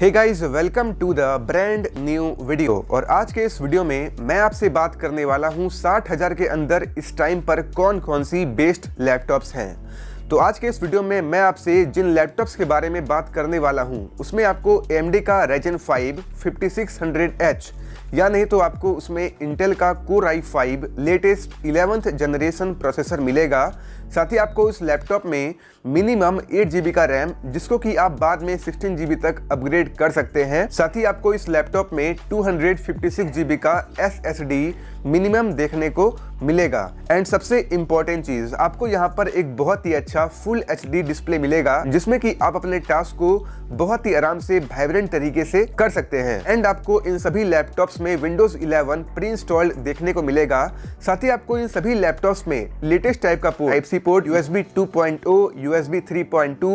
Hey guys, welcome to the brand new video. और आज के इस वीडियो में मैं आपसे बात करने वाला हूं 60,000 के अंदर इस टाइम पर कौन कौन सी बेस्ट लैपटॉप्स हैं। तो आज के इस वीडियो में मैं आपसे जिन लैपटॉप्स के बारे में बात करने वाला हूं उसमें आपको AMD का Ryzen 5 5600H या नहीं तो आपको उसमें Intel का Core i5 latest 11th generation processor मिलेगा। साथ ही आपको इस लैपटॉप में मिनिमम 8GB का रैम, जिसको कि आप बाद में 16GB तक अपग्रेड कर सकते हैं। साथ ही आपको इस लैपटॉप में 256GB का SSD मिनिमम देखने को मिलेगा। एंड सबसे इम्पोर्टेंट चीज़, आपको यहाँ पर एक बहुत ही अच्छा फुल HD डिस्प्ले मिलेगा जिसमें कि आप अपने टास्क को बहुत ही आराम से वाइब्रेंट तरीके से कर सकते हैं। एंड आपको इन सभी लैपटॉप्स में विंडोज 11 प्री इंस्टॉल्ड देखने को मिलेगा। साथ ही आपको इन सभी लैपटॉप्स में लेटेस्ट टाइप का port Type-C port, USB 2.0, USB 3.2,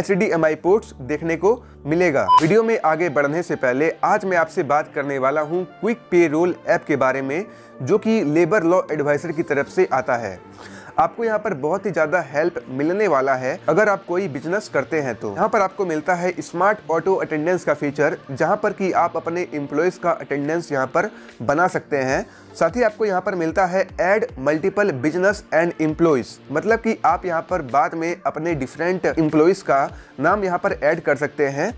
HDMI ports देखने को मिलेगा। वीडियो में आगे बढ़ने से पहले आज मैं आपसे बात करने वाला हूं क्विक पेरोल ऐप के बारे में, जो कि लेबर लॉ एडवाइजर की तरफ से आता है। आपको यहाँ पर बहुत ही ज़्यादा हेल्प मिलने वाला है अगर आप कोई बिजनेस करते हैं तो। यहाँ पर आपको मिलता है स्मार्ट ऑटो अटेंडेंस का फीचर, जहाँ पर कि आप अपने एम्प्लॉयज़ का अटेंडेंस यहाँ पर बना सकते हैं। साथ ही आपको यहाँ पर मिलता है add multiple business and employees, मतलब कि आप यहाँ पर बाद में अपने डिफरेंट एम्प्लॉयज़ का नाम यहाँ पर ऐड कर सकते हैं।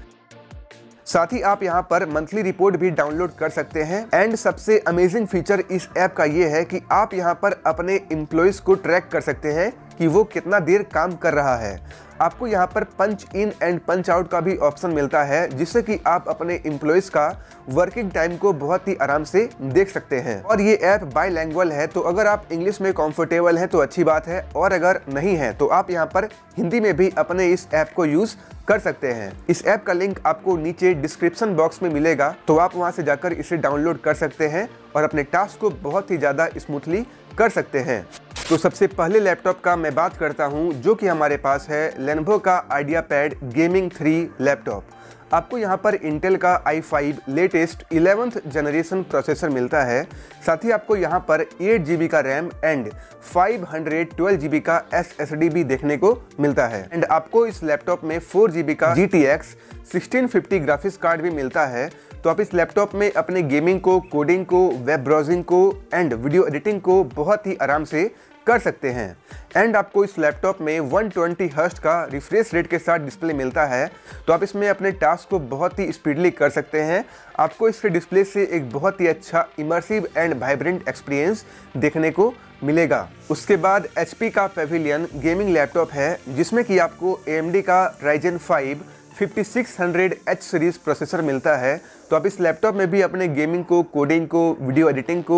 साथ ही आप यहाँ पर मंथली रिपोर्ट भी डाउनलोड कर सकते हैं। एंड सबसे अमेजिंग फीचर इस ऐप का ये है कि आप यहाँ पर अपने एम्प्लॉयज़ को ट्रैक कर सकते हैं कि वो कितना देर काम कर रहा है। आपको यहाँ पर पंच इन एंड पंच आउट का भी ऑप्शन मिलता है, जिससे कि आप अपने एम्प्लॉयज़ का वर्किंग टाइम को बहुत ही आराम से देख सकते हैं। और ये ऐप बाईलैंग्वल है, तो अगर आप इंग्लिश में कंफर्टेबल हैं तो अच्छी बात है, और अगर नहीं है तो आप यहाँ पर हिंदी में भी अपने इस ऐप को यूज़ कर सकते हैं। इस ऐप का लिंक आपको नीचे डिस्क्रिप्शन बॉक्स में मिलेगा, तो आप वहाँ से जाकर इसे डाउनलोड कर सकते हैं और अपने टास्क को बहुत ही ज़्यादा स्मूथली कर सकते हैं। तो सबसे पहले लैपटॉप का मैं बात करता हूं, जो कि हमारे पास है Lenovo का IdeaPad Gaming 3 लैपटॉप। आपको यहाँ पर Intel का i5 latest 11th generation processor मिलता है। साथ ही आपको यहाँ पर 8GB का रैम एंड 512GB का SSD भी देखने को मिलता है। एंड आपको इस लैपटॉप में 4GB का GTX 1650 ग्राफिक्स कार्ड भी मिलता है। तो आप इस लैपटॉप में अपने गेमिंग को, कोडिंग को, वेब ब्राउजिंग को एंड वीडियो एडिटिंग को बहुत ही आराम से कर सकते हैं। एंड आपको इस लैपटॉप में 120 हर्ट्ज का रिफ्रेश रेट के साथ डिस्प्ले मिलता है, तो आप इसमें अपने टास्क को बहुत ही स्पीडली कर सकते हैं। आपको इसके डिस्प्ले से एक बहुत ही अच्छा इमर्सिव एंड वाइब्रेंट एक्सपीरियंस देखने को मिलेगा। उसके बाद HP का पेविलियन गेमिंग लैपटॉप है, जिसमें कि आपको AMD का Ryzen 5 5600H सीरीज़ प्रोसेसर मिलता है। तो आप इस लैपटॉप में भी अपने गेमिंग को, कोडिंग को, वीडियो एडिटिंग को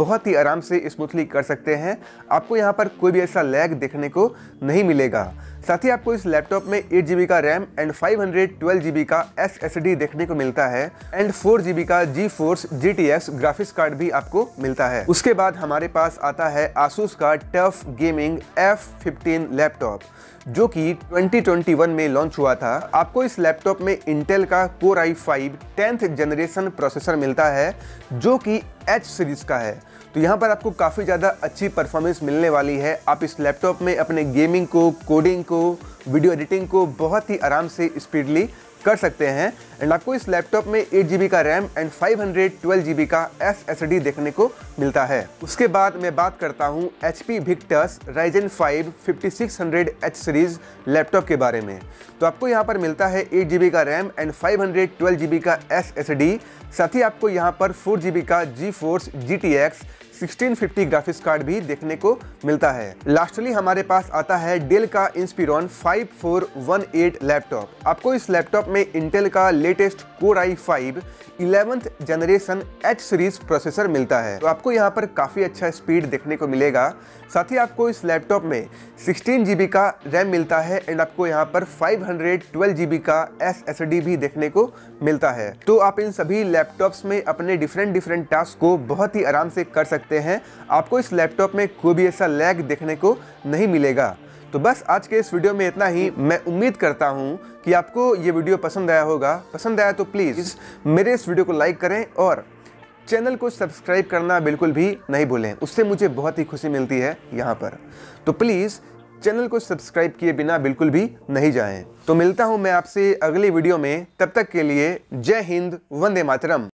बहुत ही आराम से स्मूथली कर सकते हैं। आपको यहाँ पर कोई भी ऐसा लैग देखने को नहीं मिलेगा। साथ ही आपको इस लैपटॉप में 8GB का रैम एंड 512GB का SSD देखने को मिलता है। एंड 4GB का GeForce GTX ग्राफिक्स कार्ड भी आपको मिलता है। उसके बाद हमारे पास आता है ASUS का TUF Gaming F15 लैपटॉप, जो कि 2021 में लॉन्च हुआ था। आपको इस लैपटॉप में Intel का Core i5 10th generation processor मिलता है, जो कि H सीरीज़ का है। तो यहाँ पर आपको काफ़ी ज़्यादा अच्छी परफॉर्मेंस मिलने वाली है। आप इस लैपटॉप में अपने गेमिंग को, कोडिंग को, वीडियो एडिटिंग को बहुत ही आराम से स्पीडली कर सकते हैं। एंड आपको इस लैपटॉप में 8GB का रैम एंड 512GB का SSD देखने को मिलता है। उसके बाद मैं बात करता हूँ HP Victus Ryzen 5 5600H series laptop के बारे में। तो आपको यहाँ पर मिलता है 8GB का रैम एंड 512GB का SSD। साथ ही आपको यहाँ पर 4GB का GeForce GTX 1650 ग्राफिक्स कार्ड भी देखने को मिलता है। लास्टली हमारे पास आता है डेल का इंस्पिरॉन 5418 लैपटॉप। आपको इस लैपटॉप में इंटेल का latest Core i5 11th generation H series processor मिलता है। तो आपको यहाँ पर काफ़ी अच्छा स्पीड देखने को मिलेगा। साथ ही आपको इस लैपटॉप में 16GB का रैम मिलता है एंड आपको यहाँ पर 512GB का SSD भी देखने को मिलता है। तो आप इन सभी लैपटॉप्स में अपने डिफरेंट टास्क को बहुत ही आराम से कर सकते हैं। आपको इस लैपटॉप में कोई भी ऐसा लैग देखने को नहीं मिलेगा। तो बस आज के इस वीडियो में इतना ही। मैं उम्मीद करता हूँ कि आपको ये वीडियो पसंद आया होगा। पसंद आया तो प्लीज़ मेरे इस वीडियो को लाइक करें और चैनल को सब्सक्राइब करना बिल्कुल भी नहीं भूलें। उससे मुझे बहुत ही खुशी मिलती है यहाँ पर। तो प्लीज़ चैनल को सब्सक्राइब किए बिना बिल्कुल भी नहीं जाएं। तो मिलता हूं मैं आपसे अगली वीडियो में, तब तक के लिए जय हिंद, वंदे मातरम।